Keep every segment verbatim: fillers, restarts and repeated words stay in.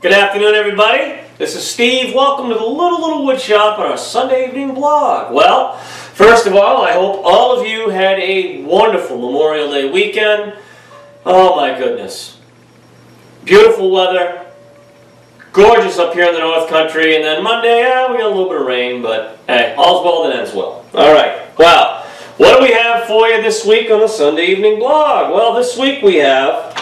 Good afternoon, everybody. This is Steve. Welcome to the Little Little Wood Shop on our Sunday evening blog. Well, first of all, I hope all of you had a wonderful Memorial Day weekend. Oh my goodness. Beautiful weather. Gorgeous up here in the North Country. And then Monday, yeah, we got a little bit of rain, but hey, all's well that ends well. All right. Well, what do we have for you this week on the Sunday evening blog? Well, this week we have...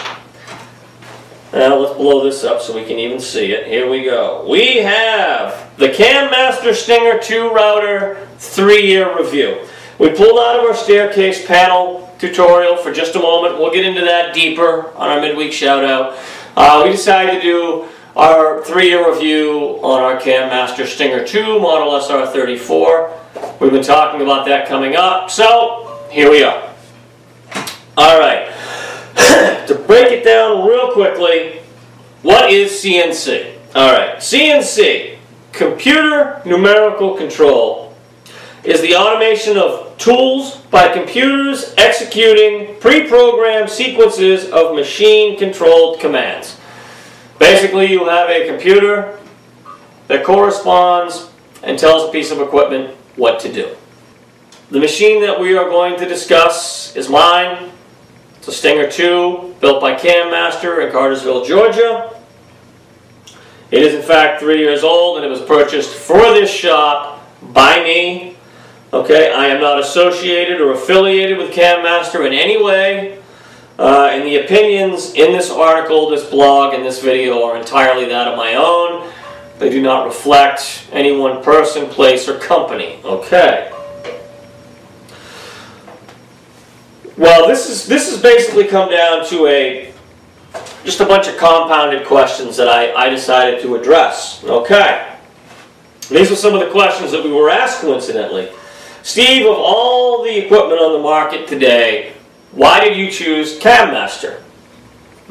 Now let's blow this up so we can even see it. Here we go. We have the CanMaster Stinger two router three-year review. We pulled out of our staircase panel tutorial for just a moment. We'll get into that deeper on our midweek shout-out. Uh, we decided to do our three-year review on our CanMaster Stinger two model S R thirty-four. We've been talking about that coming up. So, here we are. All right. To break it down real quickly, what is C N C? All right, C N C, computer numerical control, is the automation of tools by computers executing pre-programmed sequences of machine-controlled commands. Basically, you have a computer that corresponds and tells a piece of equipment what to do. The machine that we are going to discuss is mine. The Stinger two, built by CanMaster in Cartersville, Georgia. It is in fact three years old, and it was purchased for this shop by me. Okay, I am not associated or affiliated with CanMaster in any way, uh, and the opinions in this article, this blog, and this video are entirely that of my own. They do not reflect any one person, place, or company. Okay. Well, this is this has basically come down to a just a bunch of compounded questions that I, I decided to address. Okay. These were some of the questions that we were asked coincidentally. Steve, of all the equipment on the market today, why did you choose CanMaster?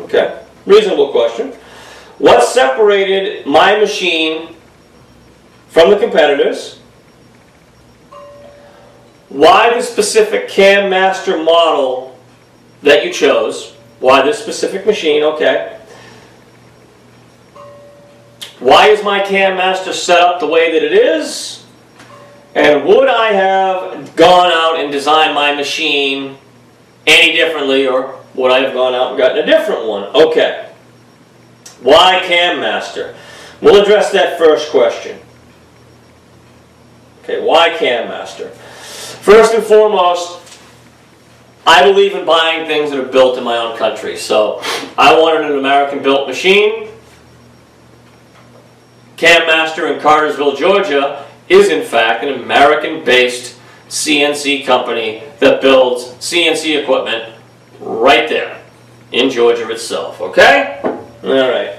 Okay. Reasonable question. What separated my machine from the competitors? Why the specific CanMaster model that you chose? Why this specific machine? Okay. Why is my CanMaster set up the way that it is? And would I have gone out and designed my machine any differently, or would I have gone out and gotten a different one? Okay. Why CanMaster? We'll address that first question. Okay, why CanMaster? First and foremost, I believe in buying things that are built in my own country. So I wanted an American-built machine. CanMaster in Cartersville, Georgia is in fact an American-based C N C company that builds C N C equipment right there in Georgia itself. Okay? All right.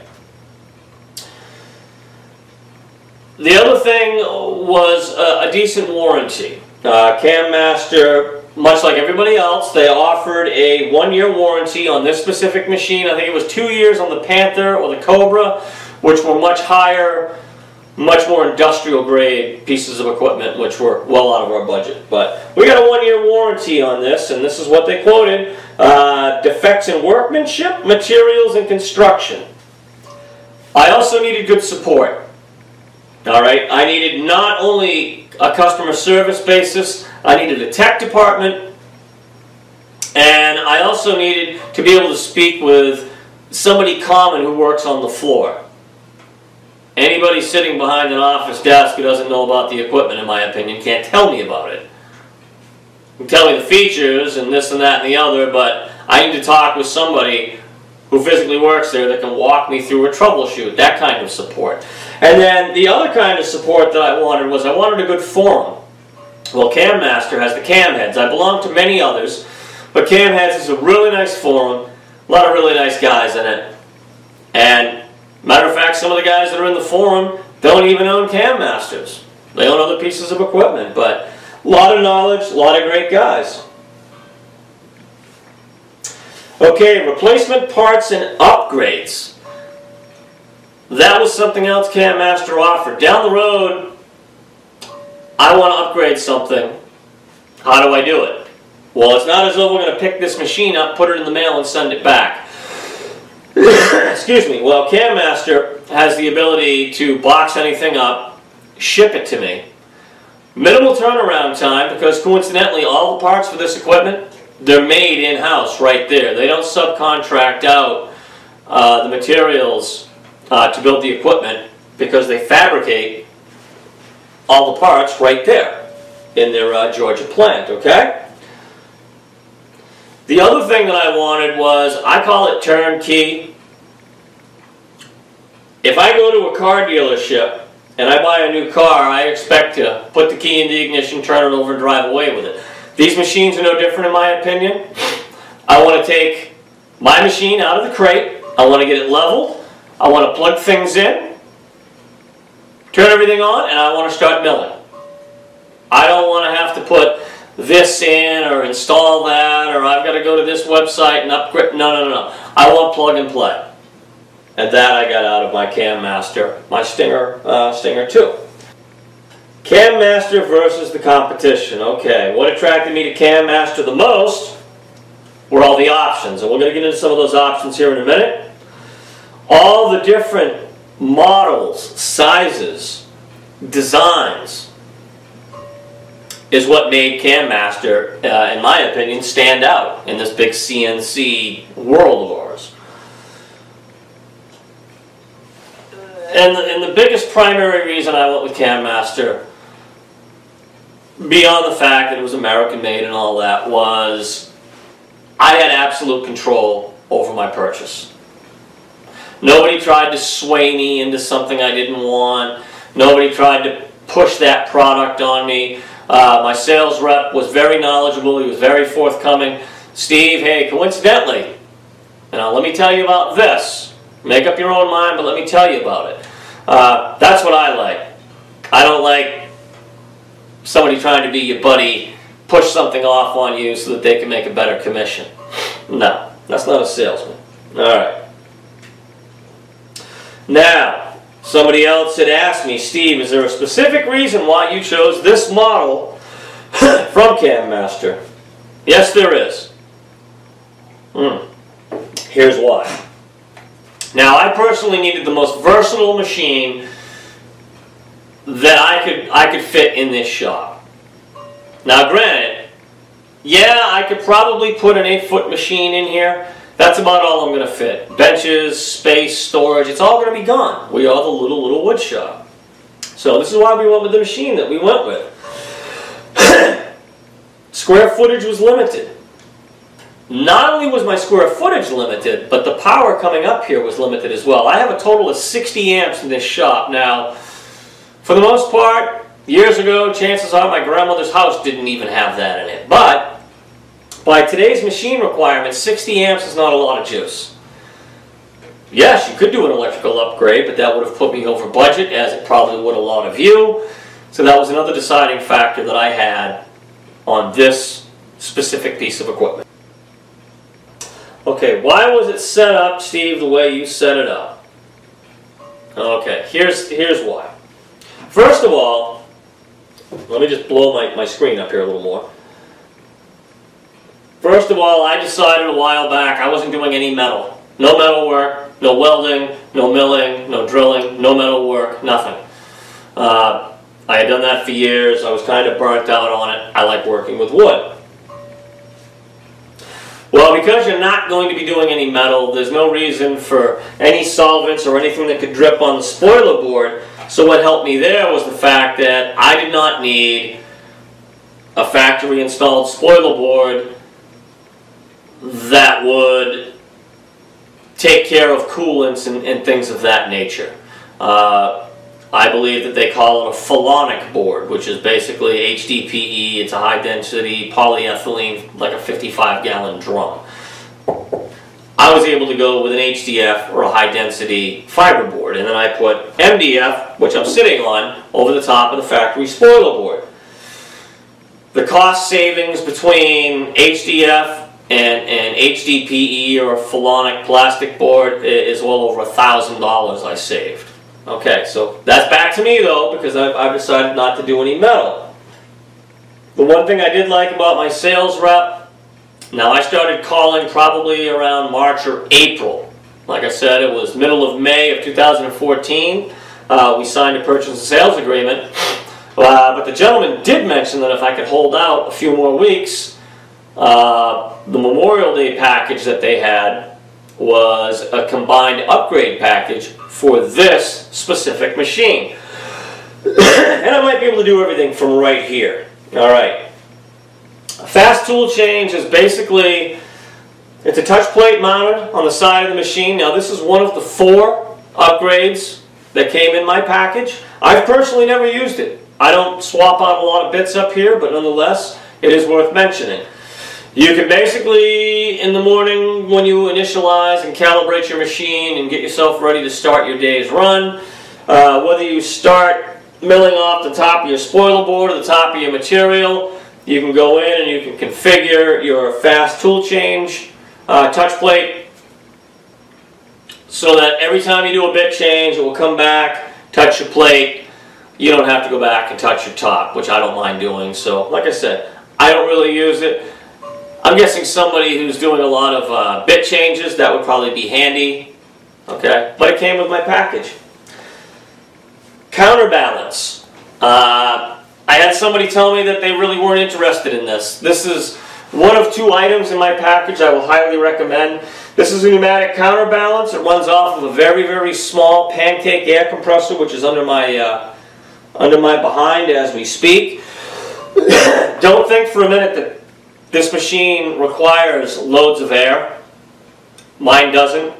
The other thing was a decent warranty. Uh, CanMaster, much like everybody else, they offered a one-year warranty on this specific machine. I think it was two years on the Panther or the Cobra, which were much higher, much more industrial-grade pieces of equipment, which were well out of our budget. But we got a one-year warranty on this, and this is what they quoted. Uh, defects in workmanship, materials, and construction. I also needed good support. All right, I needed not only a customer service basis, I needed a tech department, and I also needed to be able to speak with somebody common who works on the floor. Anybody sitting behind an office desk who doesn't know about the equipment, in my opinion, can't tell me about it. You can tell me the features and this and that and the other, but I need to talk with somebody who physically works there that can walk me through a troubleshoot, that kind of support. And then the other kind of support that I wanted was I wanted a good forum. Well, CanMaster has the CamHeads. I belong to many others, but CamHeads is a really nice forum, a lot of really nice guys in it. And matter of fact, some of the guys that are in the forum don't even own CanMasters. They own other pieces of equipment, but a lot of knowledge, a lot of great guys. Okay, replacement parts and upgrades. That was something else CanMaster offered. Down the road, I want to upgrade something. How do I do it? Well, it's not as though we're going to pick this machine up, put it in the mail, and send it back. excuse me, well, CanMaster has the ability to box anything up, ship it to me. Minimal turnaround time, because coincidentally all the parts for this equipment, they're made in-house right there. They don't subcontract out uh, the materials uh, to build the equipment, because they fabricate all the parts right there in their uh, Georgia plant, okay? The other thing that I wanted was, I call it turnkey. If I go to a car dealership and I buy a new car, I expect to put the key in the ignition, turn it over, and drive away with it. These machines are no different in my opinion. I want to take my machine out of the crate, I want to get it leveled, I want to plug things in, turn everything on, and I want to start milling. I don't want to have to put this in or install that, or I've got to go to this website and upgrade. No, no, no, no. I want plug and play. And that I got out of my CanMaster, my Stinger, uh, Stinger two. CanMaster versus the competition. Okay, what attracted me to CanMaster the most were all the options, and we're going to get into some of those options here in a minute. All the different models, sizes, designs is what made CanMaster, uh, in my opinion, stand out in this big C N C world of ours. And the, and the biggest primary reason I went with CanMaster, beyond the fact that it was American-made and all that, was I had absolute control over my purchase. Nobody tried to sway me into something I didn't want. Nobody tried to push that product on me. Uh, my sales rep was very knowledgeable. He was very forthcoming. Steve, hey, coincidentally, now let me tell you about this. Make up your own mind, but let me tell you about it. Uh, that's what I like. I don't like somebody trying to be your buddy, push something off on you so that they can make a better commission. No, that's not a salesman. All right. Now, somebody else had asked me, Steve, is there a specific reason why you chose this model from CanMaster? Yes, there is. Mm. Here's why. Now, I personally needed the most versatile machine that I could, I could fit in this shop. Now, granted, yeah, I could probably put an eight foot machine in here. That's about all I'm going to fit. Benches, space, storage, it's all going to be gone. We are the little, little wood shop. So this is why we went with the machine that we went with. Square footage was limited. Not only was my square footage limited, but the power coming up here was limited as well. I have a total of sixty amps in this shop. Now, for the most part, years ago, chances are my grandmother's house didn't even have that in it. But by today's machine requirements, sixty amps is not a lot of juice. Yes, you could do an electrical upgrade, but that would have put me over budget, as it probably would a lot of you. So that was another deciding factor that I had on this specific piece of equipment. Okay, why was it set up, Steve, the way you set it up? Okay, here's, here's why. First of all, let me just blow my, my screen up here a little more. First of all, I decided a while back I wasn't doing any metal. No metal work, no welding, no milling, no drilling, no metal work, nothing. Uh, I had done that for years. I was kind of burnt out on it. I like working with wood. Well, because you're not going to be doing any metal, there's no reason for any solvents or anything that could drip on the spoiler board. So what helped me there was the fact that I did not need a factory installed spoiler board that would take care of coolants and, and things of that nature. Uh, I believe that they call it a phalonic board, which is basically H D P E. It's a high-density polyethylene, like a fifty-five gallon drum. I was able to go with an H D F or a high-density fiber board, and then I put M D F, which I'm sitting on, over the top of the factory spoiler board. The cost savings between H D F and, and H D P E or a phalonic plastic board is well over a thousand dollars I saved. Okay, so that's back to me though, because I've, I've decided not to do any metal. The one thing I did like about my sales rep, now I started calling probably around March or April Like I said, it was middle of May of two thousand fourteen. Uh, we signed a purchase and sales agreement. Uh, but the gentleman did mention that if I could hold out a few more weeks, uh, the Memorial Day package that they had was a combined upgrade package for this specific machine. And I might be able to do everything from right here. All right. A fast tool change is basically, it's a touch plate mounted on the side of the machine. Now this is one of the four upgrades that came in my package. I've personally never used it. I don't swap out a lot of bits up here, but nonetheless, it is worth mentioning. You can basically, in the morning when you initialize and calibrate your machine and get yourself ready to start your day's run, uh, whether you start milling off the top of your spoiler board or the top of your material, you can go in and you can configure your fast tool change uh, touch plate so that every time you do a bit change, it will come back, touch your plate. You don't have to go back and touch your top, which I don't mind doing. So, like I said, I don't really use it. I'm guessing somebody who's doing a lot of uh, bit changes, that would probably be handy. Okay, but it came with my package. Counterbalance. Uh, I had somebody tell me that they really weren't interested in this. This is one of two items in my package I will highly recommend. This is a pneumatic counterbalance. It runs off of a very, very small pancake air compressor, which is under my... Uh, under my behind as we speak. Don't think for a minute that this machine requires loads of air. Mine doesn't.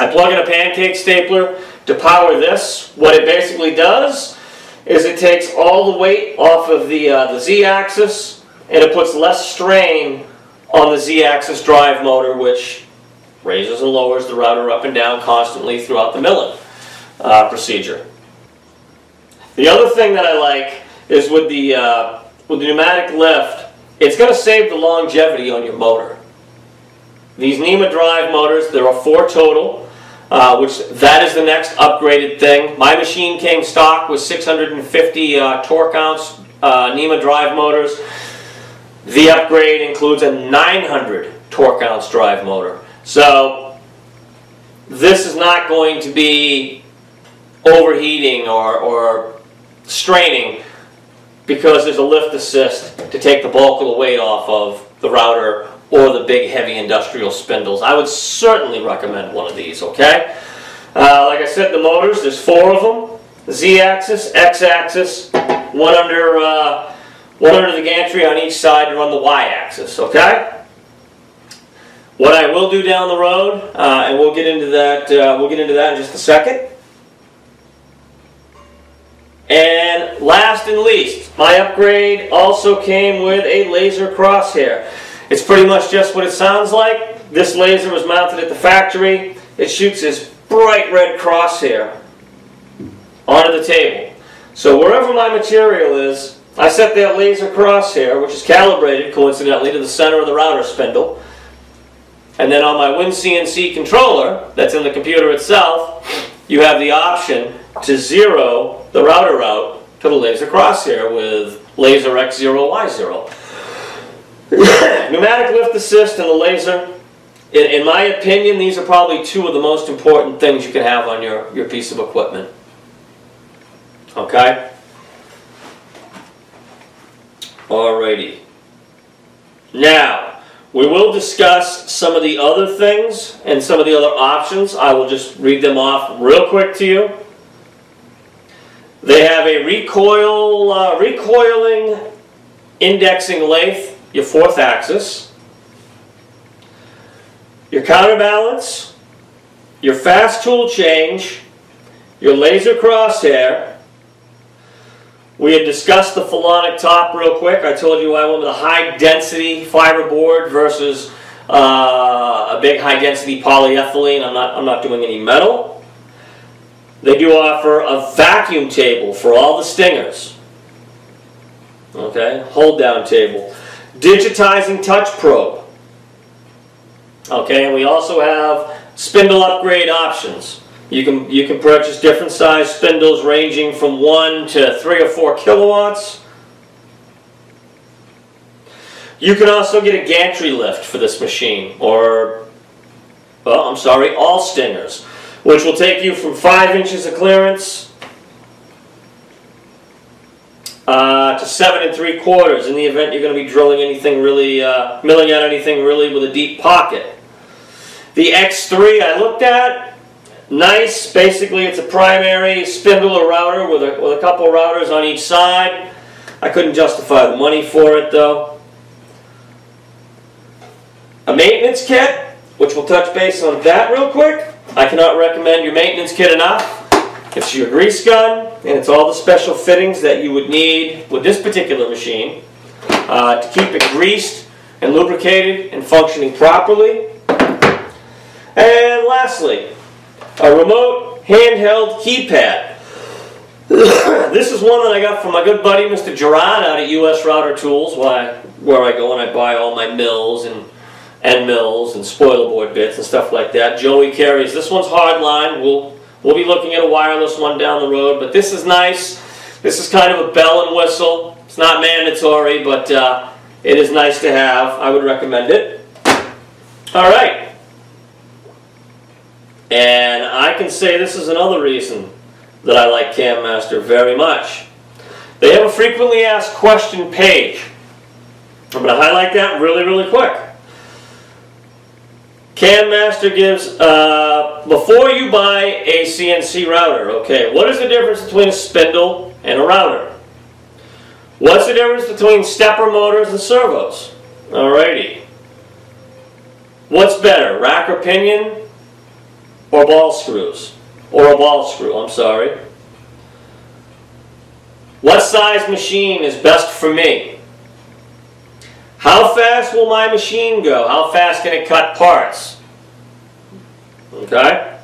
I plug in a pancake stapler to power this. What it basically does is it takes all the weight off of the, uh, the Z-axis, and it puts less strain on the Z-axis drive motor, which raises and lowers the router up and down constantly throughout the milling uh, procedure. The other thing that I like is with the, uh, with the pneumatic lift, it's going to save the longevity on your motor. These NEMA drive motors, there are four total, uh, which that is the next upgraded thing. My machine came stock with six hundred fifty uh, torque ounce uh, NEMA drive motors. The upgrade includes a nine hundred torque ounce drive motor. So this is not going to be overheating or, or straining because there's a lift assist to take the bulk of the weight off of the router or the big heavy industrial spindles. I would certainly recommend one of these, okay? Uh, like I said, the motors, there's four of them. Z-axis, X-axis, one under, uh, one under the gantry on each side to run the Y-axis, okay? What I will do down the road, uh, and we'll get into that, uh, we'll get into that in just a second. And last and least, my upgrade also came with a laser crosshair. It's pretty much just what it sounds like. This laser was mounted at the factory. It shoots this bright red crosshair onto the table. So wherever my material is, I set that laser crosshair, which is calibrated, coincidentally, to the center of the router spindle. And then on my Win C N C controller, that's in the computer itself, you have the option to zero the router out to the laser crosshair with laser X zero, Y zero. Pneumatic lift assist and the laser, in, in my opinion, these are probably two of the most important things you can have on your, your piece of equipment. Okay? Alrighty. Now, we will discuss some of the other things and some of the other options. I will just read them off real quick to you. They have a recoil, uh, recoiling indexing lathe, your fourth axis, your counterbalance, your fast tool change, your laser crosshair. We had discussed the phalonic top real quick. I told you I went with a high density fiber board versus uh, a big high density polyethylene. I'm not, I'm not doing any metal. They do offer a vacuum table for all the stingers. Okay, hold down table. Digitizing touch probe. Okay, and we also have spindle upgrade options. You can, you can purchase different size spindles ranging from one to three or four kilowatts. You can also get a gantry lift for this machine, or oh, I'm sorry, all stingers, which will take you from five inches of clearance uh, to seven and three quarters in the event you're going to be drilling anything really, uh, milling out anything really with a deep pocket. The X three I looked at, nice. Basically, it's a primary spindle router with a, with a couple routers on each side. I couldn't justify the money for it though. A maintenance kit, which we'll touch base on that real quick. I cannot recommend your maintenance kit enough. It's your grease gun, and it's all the special fittings that you would need with this particular machine uh, to keep it greased and lubricated and functioning properly. And lastly, a remote handheld keypad. This is one that I got from my good buddy Mister Gerard out at U S Router Tools, where I, where I go and I buy all my mills and and mills and spoiler board bits and stuff like that. Joey carries. This one's hardline. We'll, we'll be looking at a wireless one down the road, but this is nice. This is kind of a bell and whistle. It's not mandatory, but uh, it is nice to have. I would recommend it. All right. And I can say this is another reason that I like CamMaster very much. They have a frequently asked question page. I'm going to highlight that really, really quick. CamMaster gives, uh, before you buy a C N C router, okay, what is the difference between a spindle and a router? What's the difference between stepper motors and servos? Alrighty. What's better, rack or pinion? Or ball screws, or a ball screw, I'm sorry. What size machine is best for me? How fast will my machine go? How fast can it cut parts? Okay.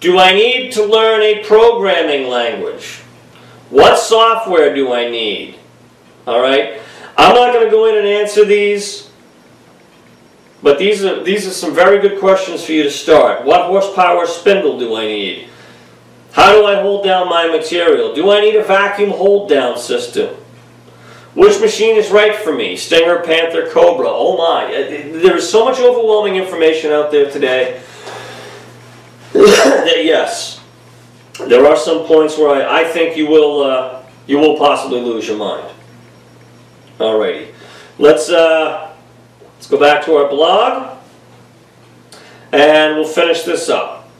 Do I need to learn a programming language? What software do I need? All right. I'm not going to go in and answer these. But these are, these are some very good questions for you to start. What horsepower spindle do I need? How do I hold down my material? Do I need a vacuum hold down system? Which machine is right for me? Stinger, Panther, Cobra. Oh my. There is so much overwhelming information out there today that yes, there are some points where I, I think you will, uh, you will possibly lose your mind. Alrighty. Let's... Uh, Let's go back to our blog, and we'll finish this up.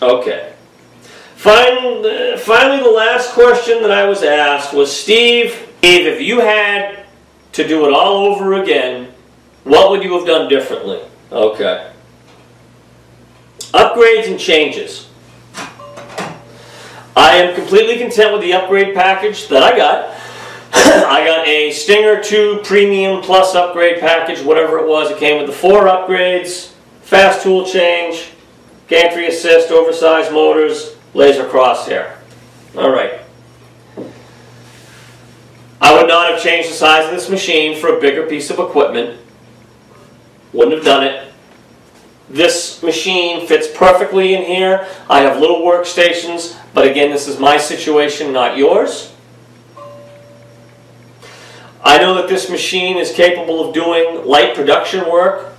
Okay. Finally, finally, the last question that I was asked was, Steve, Steve, if you had to do it all over again, what would you have done differently? Okay. Upgrades and changes. I am completely content with the upgrade package that I got. I got a Stinger two Premium Plus upgrade package, whatever it was. It came with the four upgrades, fast tool change, gantry assist, oversized motors, laser crosshair. Alright. I would not have changed the size of this machine for a bigger piece of equipment. Wouldn't have done it. This machine fits perfectly in here. I have little workstations, but again, this is my situation, not yours. I know that this machine is capable of doing light production work,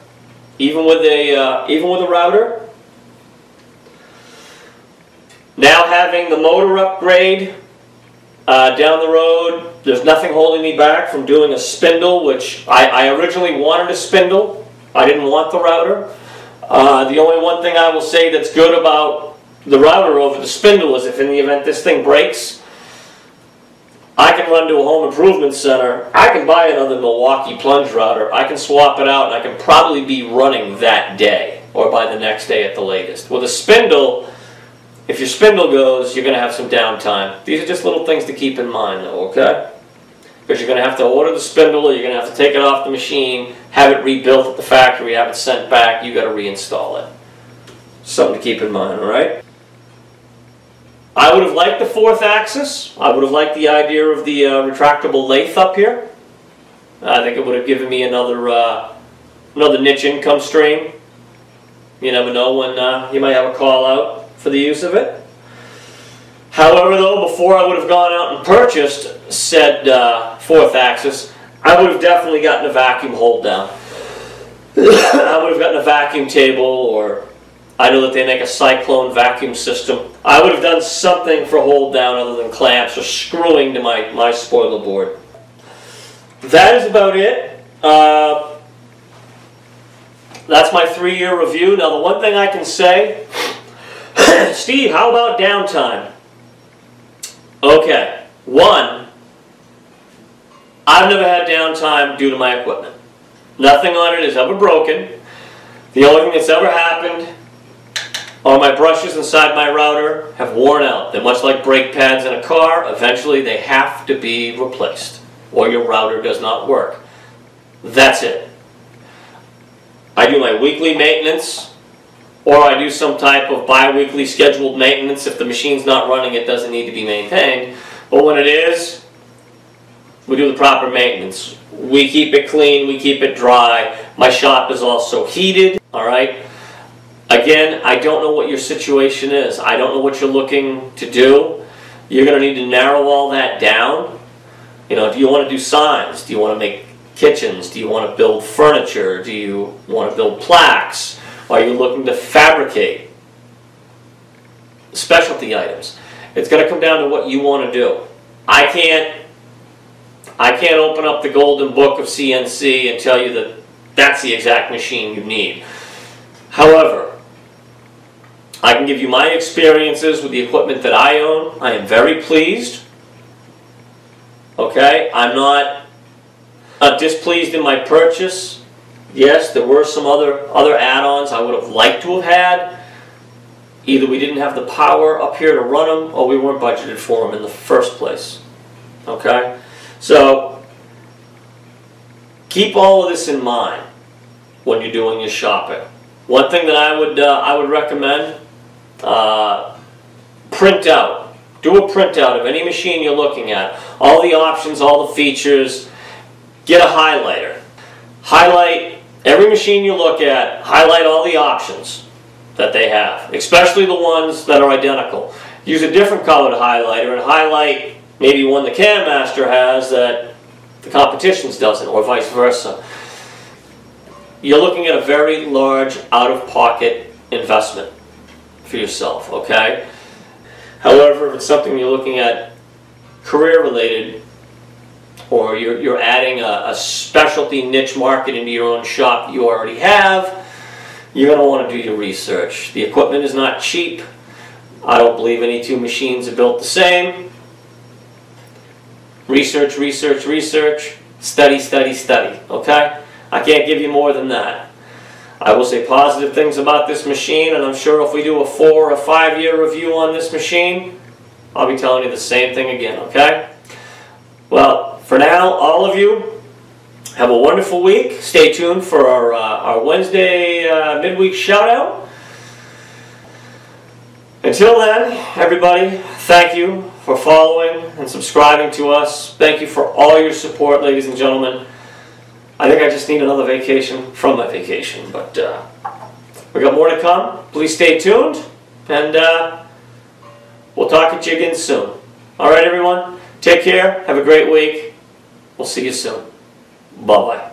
even with a uh, even with a router. Now having the motor upgrade uh, down the road, there's nothing holding me back from doing a spindle, which I, I originally wanted a spindle. I didn't want the router. Uh, the only one thing I will say that's good about the router over the spindle is if in the event this thing breaks, I can run to a home improvement center, I can buy another Milwaukee plunge router, I can swap it out, and I can probably be running that day, or by the next day at the latest. With a spindle, if your spindle goes, you're going to have some downtime. These are just little things to keep in mind, though, okay? Because you're going to have to order the spindle, or you're going to have to take it off the machine, have it rebuilt at the factory, have it sent back, you've got to reinstall it. Something to keep in mind, all right? I would have liked the fourth axis. I would have liked the idea of the uh, retractable lathe up here. I think it would have given me another uh, another niche income stream. You never know when uh, you might have a call out for the use of it. However, though, before I would have gone out and purchased said uh, fourth axis, I would have definitely gotten a vacuum hold down. I would have gotten a vacuum table, or I know that they make a cyclone vacuum system. I would have done something for hold down other than clamps or screwing to my, my spoiler board. That is about it. Uh, that's my three-year review. Now the one thing I can say, Steve, how about downtime? Okay, one, I've never had downtime due to my equipment. Nothing on it is ever broken. The only thing that's ever happened are my brushes inside my router have worn out. They're much like brake pads in a car. Eventually they have to be replaced or your router does not work. That's it. I do my weekly maintenance, or I do some type of bi-weekly scheduled maintenance. If the machine's not running, it doesn't need to be maintained. But when it is, we do the proper maintenance. We keep it clean, we keep it dry. My shop is also heated, all right? Again, I don't know what your situation is. I don't know what you're looking to do. You're gonna need to narrow all that down. You know, do you wanna do signs? Do you wanna make kitchens? Do you wanna build furniture? Do you wanna build plaques? Are you looking to fabricate specialty items? It's gonna come down to what you wanna do. I can't I can't open up the golden book of C N C and tell you that that's the exact machine you need. However, I can give you my experiences with the equipment that I own. I am very pleased. Okay, I'm not uh, displeased in my purchase. Yes, there were some other, other add-ons I would have liked to have had. Either we didn't have the power up here to run them, or we weren't budgeted for them in the first place. Okay? So, keep all of this in mind when you're doing your shopping. One thing that I would, uh, I would recommend, uh, print out. Do a printout of any machine you're looking at. All the options, all the features. Get a highlighter. Highlight every machine you look at. Highlight all the options that they have, especially the ones that are identical. Use a different colored highlighter and highlight maybe one the Cam Master has that the competition's doesn't, or vice versa. You're looking at a very large out-of-pocket investment for yourself, okay? However, if it's something you're looking at career-related, or you're, you're adding a, a specialty niche market into your own shop that you already have, you're gonna wanna do your research. The equipment is not cheap. I don't believe any two machines are built the same. Research, research, research, study, study, study, okay? I can't give you more than that. I will say positive things about this machine, and I'm sure if we do a four or five year review on this machine, I'll be telling you the same thing again, okay? Well, for now, all of you, have a wonderful week. Stay tuned for our, uh, our Wednesday uh, midweek shout out. Until then, everybody, thank you for following and subscribing to us. Thank you for all your support, ladies and gentlemen. I think I just need another vacation from my vacation, but uh, we got more to come. Please stay tuned, and uh, we'll talk at you again soon. All right, everyone, take care. Have a great week. We'll see you soon. Bye-bye.